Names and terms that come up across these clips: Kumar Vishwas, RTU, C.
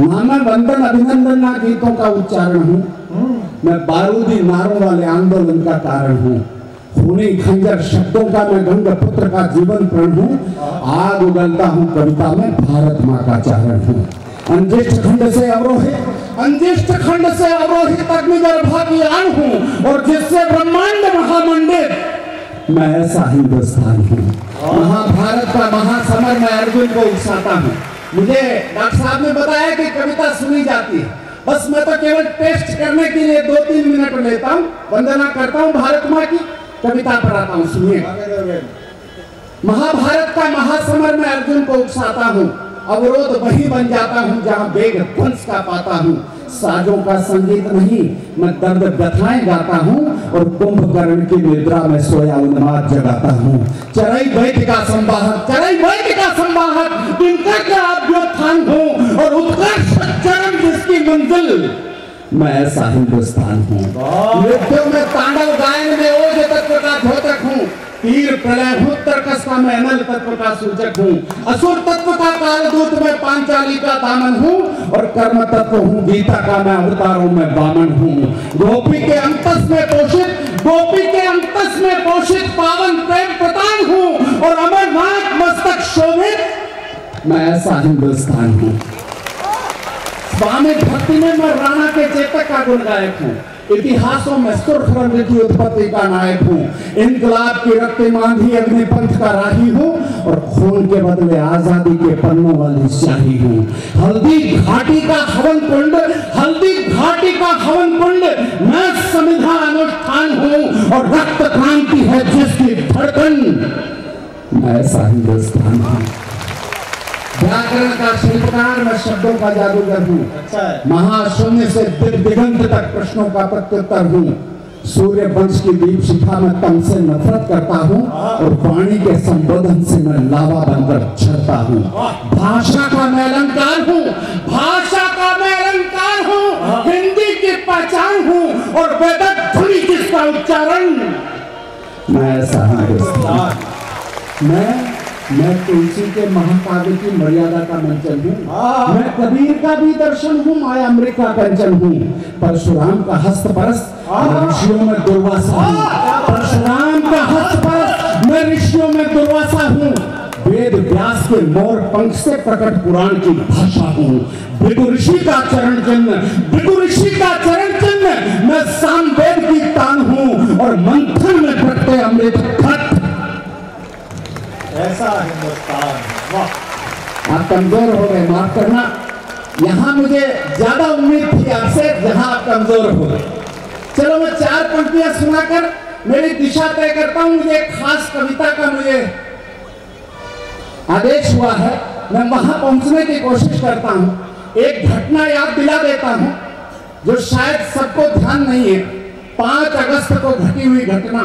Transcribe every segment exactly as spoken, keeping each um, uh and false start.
मामा बनकर अभिनंदन गीतों का उच्चारण हूँ। मैं बारूदी नारों वाले आंदोलन का कारण हूँ। खूनी खंजर शब्दों का मैं गंग पुत्र का जीवन प्रण हूँ। आग उगलता हूँ कविता में भारत माँ का चारण हूँ। अंजेष्ट खंड से अवरोहित अंजेष्ट खंड से अवरोहित अग्निगर्भाभियान हूँ और जिससे ब्रह्मांड महामंडित मैं ऐसा हिंदुस्तान हूँ। महाभारत का महासमर मैं अर्जुन को उकसाता हूँ। मुझे डॉक्टर साहब ने बताया कि कविता सुनी जाती है, बस मैं तो केवल टेस्ट करने के लिए दो तीन मिनट लेता हूँ, वंदना करता हूँ भारत माँ की, कविता पढ़ाता हूँ, सुनिए। महाभारत का महासमर में अर्जुन को उकसाता हूँ। अवरोध वही बन जाता हूँ जहाँ वेग ध्वंस का पाता हूँ। साजों का संगीत नहीं मैं दर्द व्यथाएं गाता हूँ और कुंभकर्ण की निद्रा में सोया उन्माद जगाता हूँ। चराई वैद्य का संवाहक चराई वैद्य का संवाहक इनका क्या अभ्युत्थान हूँ और उत्कर्ष चरम जिसकी मंजिल मैं ऐसा हिंदुस्तान हूँ। नृत्यों में तांडव गायन में ओज तत्व का धोतक हूँ। तीर प्रलय हूँ तर्कस का मैं अनल तत्व का सूचक हूँ। असुर तत्व का कालदूत में पांचाली का दामन हूँ और कर्म तत्व हूँ गीता का मैं अवतारों में बामन हूँ। गोपी के अंतस में पोषित गोपी के अंतस में पोषित पावन प्रेम प्रदान हूँ और अमरनाथ मस्तक शोभित मैं ऐसा हिंदुस्तान हूँ। स्वामी भक्ति में मैं राणा के चेतक का गुण गायक हूँ। इतिहासों में सुर्ख रंग की उत्पत्ति का नायक हूँ। इंकलाब की रक्तमांधी अग्निपंथ का राही हूँ और खून के बदले आजादी के पन्नों वाली शाही हूँ। हल्दी घाटी का हवन कुंड हल्दी घाटी का हवन कुंड मैं संविधान अनुष्ठान हूँ और रक्त क्रांति है जिसकी धड़कन मैं ऐसा हिंदुस्तान हूँ। व्याकरण का शिल्पकार मैं शब्दों का जादूगर हूँ। अच्छा। महाशून्य से दिगंत तक प्रश्नों का प्रत्युत्तर हूँ। सूर्य वंश की दीप शिखा में तम से नफरत करता हूँ और वाणी के संबोधन से मैं लावा बनकर छरता हूँ। भाषा का मैं अलंकार हूँ भाषा का मैं अलंकार हूँ हिंदी की पहचान हूँ और वेदक ध्वनि जिसका उच्चारण मैं ऐसा हिंदुस्तान। मैं मैं तुलसी के महाकाव्य की मर्यादा का मंचन हूँ। मैं कबीर का भी दर्शन हूँ माया अमृत का कंचन हूँ। परशुराम का हस्त परस्त ऋषियों में दुर्वासा हूँ। परशुराम का हस्त परस्त मैं ऋषियों में दुर्वासा हूँ। वेद व्यास के मोर पंख से प्रकट पुराण की भाषा हूँ। भृगु ऋषि का चरण चिन्ह भृगु ऋषि का चरण चिन्ह मैं सामवेद की तान हूँ और मंथन में प्रकटे अमृत खत ऐसा हिंदुस्तान। वाह, आप कमजोर हो गए, माफ करना। यहाँ मुझे ज्यादा उम्मीद थी आपसे, जहाँ आप कमजोर हो गए। चलो मैं चार पंक्तियां सुनाकर मेरी दिशा तय करता हूँ। मुझे खास कविता का मुझे आदेश हुआ है, मैं वहां पहुंचने की कोशिश करता हूँ। एक घटना याद दिला देता हूँ जो शायद सबको ध्यान नहीं है। पांच अगस्त को घटी हुई घटना,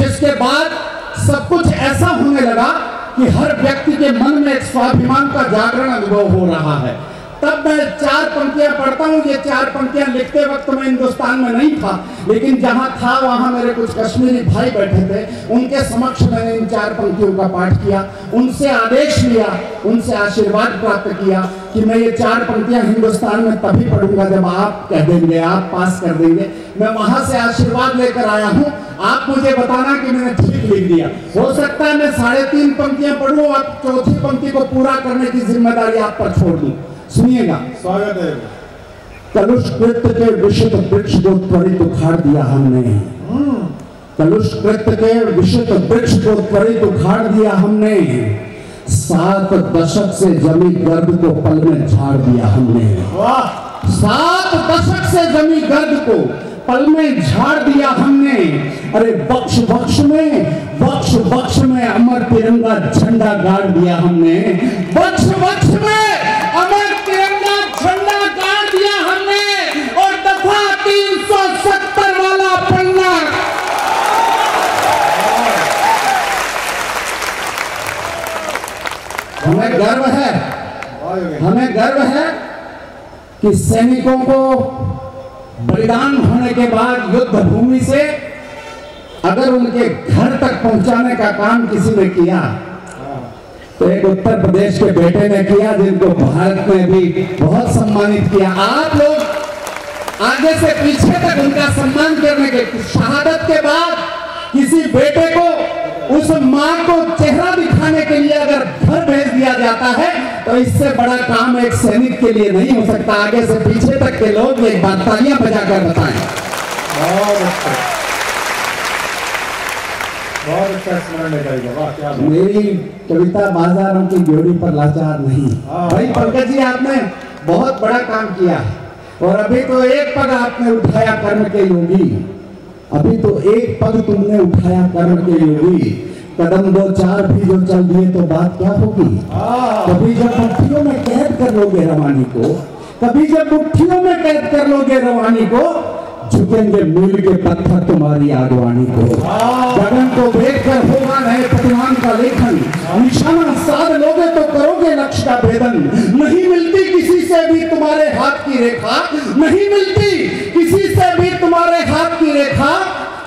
जिसके बाद सब कुछ ऐसा होने लगा कि हर व्यक्ति के मन में एक स्वाभिमान का जागरण अनुभव हो रहा है। तब मैं चार पंक्तियां पढ़ता हूँ। ये चार पंक्तियां लिखते वक्त मैं हिंदुस्तान में नहीं था, लेकिन जहाँ था वहाँ मेरे कुछ कश्मीरी भाई बैठे थे, उनके समक्ष मैंने इन चार पंक्तियों का पाठ किया, उनसे आदेश लिया, उनसे आशीर्वाद प्राप्त किया कि मैं ये चार पंक्तियां हिंदुस्तान में तभी पढ़ूंगा जब आप कह देंगे, आप पास कर देंगे। मैं वहां से आशीर्वाद लेकर आया हूँ। आप मुझे बताना कि मैंने ठीक लिख दिया। हो सकता है मैं साढ़े तीन पंक्तियां पढ़ूं और चौथी पंक्ति को पूरा करने की जिम्मेदारी आप पर छोड़ दूं। सुनिएगा। स्वागत है। कलुष कृत्य के विशिष्ट वृक्ष को त्वरित उखाड़ दिया हमने। कलुष कृत्य के विशिष्ट वृक्ष को त्वरित उखाड़ दिया हमने। सात दशक से जमी गर्द को पल में झाड़ दिया हमने। सात दशक से जमी गर्द को पल में झाड़ दिया हमने। अरे बक्ष बक्ष में बक्ष बक्ष में अमर तिरंगा झंडा गाड़ दिया हमने। बक्ष बक्ष में अमर तिरंगा झंडा गाड़ दिया हमने और दफा तीन सौ सत्तर वाला पन्ना हमें गर्व है हमें गर्व है कि सैनिकों को बलिदान होने के बाद युद्ध भूमि से अगर उनके घर तक पहुंचाने का काम किसी ने किया तो एक उत्तर प्रदेश के बेटे ने किया जिनको भारत में भी बहुत सम्मानित किया। आप लोग आगे से पीछे तक उनका सम्मान करने के, शहादत के बाद किसी बेटे को उस मां को चेहरा दिखाने के लिए अगर घर भेज दिया जाता है तो इससे बड़ा काम एक सैनिक के लिए नहीं हो सकता। आगे से पीछे तक के लोग एक बार तालियां बजाकर बताएं। बहुत अच्छा, बहुत अच्छा स्मरण है भाई, वाह क्या बात। मेरी कविता बाजारों की जोड़ी पर लाचार नहीं। भाई पंकज जी आपने बहुत बड़ा काम किया और अभी तो एक पग आपने उठाया कर्म के योगी, अभी तो एक पग तुमने उठाया कर्म के योगी। कदम दो चार भी जो चल दिए तो बात क्या होगी। कभी जब मुट्ठियों में कैद कर लोगे रवानी को, कभी जब मुट्ठियों में कैद कर लोगे रवानी को, झुकेंगे मील के पत्थर तुम्हारी आगवानी को। जगन को देखकर होगा नए प्रतिमान का लेखन, निशाना साध लोगे तो करोगे लक्ष्य का भेदन। नहीं मिलती किसी से भी तुम्हारे हाथ की रेखा, नहीं मिलती किसी से भी तुम्हारे हाथ की रेखा,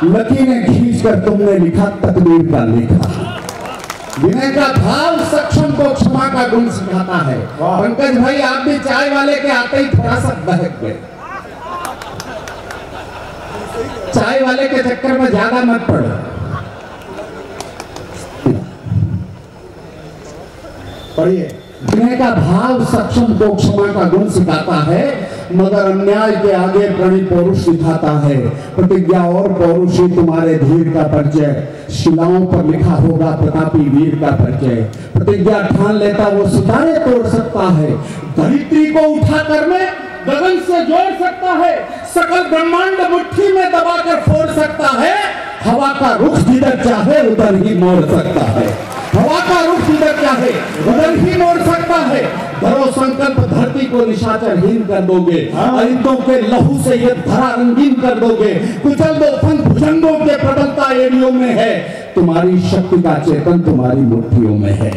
लकीरें खींच कर तुमने लिखा तकदीर का लेखा। विनय का भाव सक्षम को क्षमा का गुण सिखाता है। पंकज भाई आप भी चाय वाले के आते ही थोड़ा सा बहक गए, चाय वाले के चक्कर में ज्यादा मत पड़ो। पढ़िए, विनय का भाव सक्षम को क्षमा का गुण सिखाता है, मगर अन्याय के आगे प्रणय पौरुष दिखाता है। प्रतिज्ञा और पौरुष ही तुम्हारे धीर का परिचय, शिलाओं पर लिखा होगा प्रतापी वीर का परिचय। प्रतिज्ञा ठान लेता वो सितारे तोड़ सकता है, धरित्री को उठाकर में गगन से जोड़ सकता है। सकल ब्रह्मांड मुट्ठी में दबाकर फोड़ सकता है, हवा का रुख जिधर चाहे उधर ही मोड़ सकता है। हवा का रुख जिधर चाहे उधर ही मोड़ सकता है। धरो संकल्प धरती को निशाचरहीन कर दोगे, अरिंदों के लहू से ये धरा रंगीन कर दोगे। कुचल दो पंख भुजंगों के, प्रबलता एड़ियों में है तुम्हारी, शक्ति का चेतन तुम्हारी मुट्ठियों में है।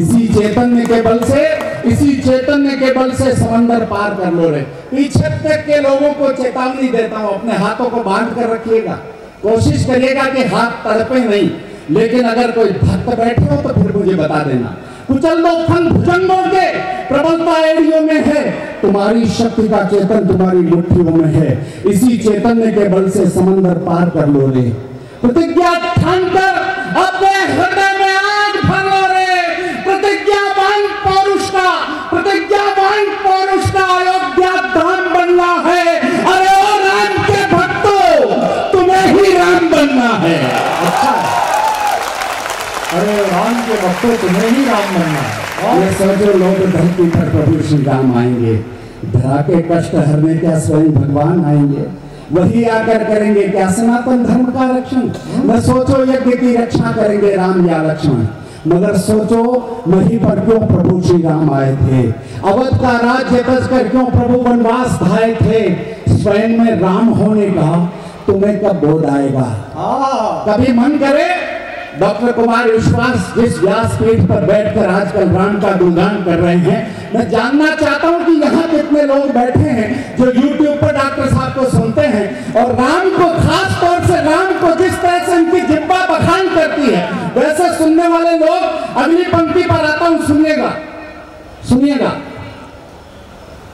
इसी चैतन्य के बल से, इसी चैतन्य के बल से समंदर पार कर लो रे। पीछे तक के लोगों को चेतावनी देता हूं, अपने हाथों को बांध कर रखिएगा, कोशिश करिएगा कि हाथ तड़पे नहीं, लेकिन अगर कोई भक्त बैठे हो तो फिर मुझे बता देना। कुचल दो फंग भुजंगों के, प्रबलता एड़ियों में है तुम्हारी, शक्ति का चेतन तुम्हारी मुट्ठियों में है। इसी चैतन्य के बल से समंदर पार कर लो रे। प्रतिज्ञा ठान कर अपने हृदय में आग भर लो रे। प्रतिज्ञावान पौरुष का, प्रतिज्ञावान पौरुष का अयोध्या धाम बनना है। अरे ओ राम के भक्तों, तुम्हें ही राम बनना है। अच्छा, अरे राम के भक्तों तुम्हें ही राम बनना है। ये सोचो लोग धरती पर प्रभु श्री राम आएंगे, धरा के कष्ट हरने क्या स्वयं भगवान आएंगे, वही आकर करेंगे क्या सनातन धर्म का रक्षण। न सोचो यज्ञ की रक्षा करेंगे राम या लक्ष्मण, मगर सोचो वहीं पर क्यों प्रभु श्री राम आए थे। अवध का राज्य बचकर क्यों प्रभु वनवास भाए थे। स्वयं में राम होने का तुम्हें कब बोध आएगा। कभी मन करे डॉक्टर कुमार विश्वास जिस व्यासपीठ पर बैठकर आजकल राम का गुणगान कर रहे हैं, मैं जानना चाहता हूं कि यहाँ कितने लोग बैठे हैं जो यूट्यूब पर डॉक्टर साहब को सुनते हैं और राम को, खास तौर से राम को जिस तरह से उनकी जिब्बा बखान करती है वैसे सुनने वाले लोग। अगली पंक्ति पर आता हूं, सुनिएगा सुनिएगा।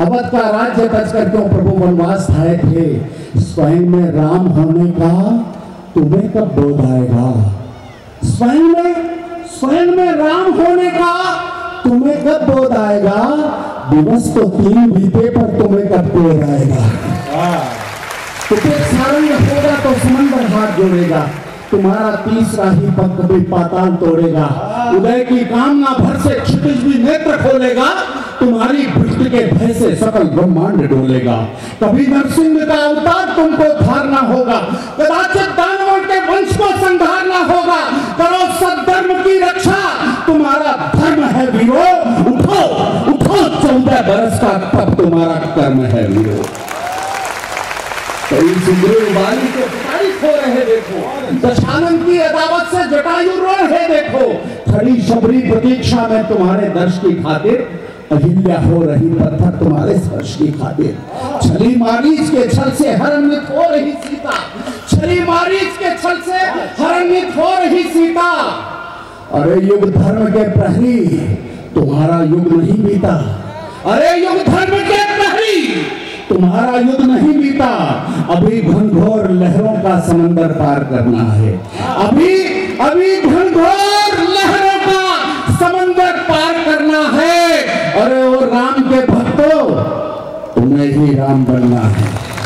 अवध का राज्य बचकर क्यों प्रभु वनवास आए थे, स्वयं में राम होने का तुम्हें कब बोध आएगा। स्वयं में, स्वयं में राम होने का तुम्हें कब बोध आएगा। दिवस तो तीन बीते पर तुम्हें कब बोध आएगा। सारंग होगा तो समंदर हाथ जोड़ेगा, तुम्हारा तीसरा ही पग कभी पाताल तोड़ेगा। उदय की कामना भर से क्षितिज भी नेत्र खोलेगा, तुम्हारी दृष्टि के भय से सकल ब्रह्मांड डोलेगा। कभी नरसिंह का अवतार तुमको धारना होगा, कदाचित दानवों के वंश को संधारना होगा। करो सद्धर्म की रक्षा, तुम्हारा धर्म है वीरो। उठो उठो, चौदह बरस का तब तुम्हारा कर्म है वीरो। हो रहे देखो, दशानन की अदावत से जटायु रो रहे देखो। खड़ी शबरी प्रतीक्षा में तुम्हारे दर्श की खातिर, अहिल्या हो रही पत्थर तुम्हारे स्पर्श की खातिर। छली मारीच के छल से हरणित हो रही सीता, छली मारीच के छल से हरणित हो रही सीता। अरे युग धर्म के प्रहरी तुम्हारा युग नहीं बीता, अरे युग धर्म के प्रहरी तुम्हारा युद्ध नहीं बीता। अभी घनघोर लहरों का समंदर पार करना है, अभी अभी घनघोर लहरों का समंदर पार करना है। अरे वो राम के भक्तों, तुम्हें ही राम बनना है।